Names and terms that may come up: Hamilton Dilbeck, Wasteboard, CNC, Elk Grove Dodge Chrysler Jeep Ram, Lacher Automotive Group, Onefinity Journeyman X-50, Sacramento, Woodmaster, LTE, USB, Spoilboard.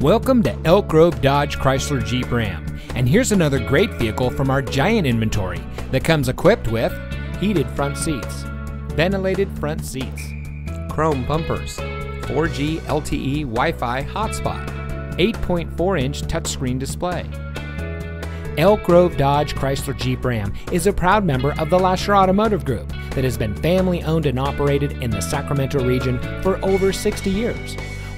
Welcome to Elk Grove Dodge Chrysler Jeep Ram, and here's another great vehicle from our giant inventory that comes equipped with heated front seats, ventilated front seats, chrome bumpers, 4G LTE Wi-Fi hotspot, 8.4-inch touchscreen display. Elk Grove Dodge Chrysler Jeep Ram is a proud member of the Lacher Automotive Group that has been family owned and operated in the Sacramento region for over 60 years.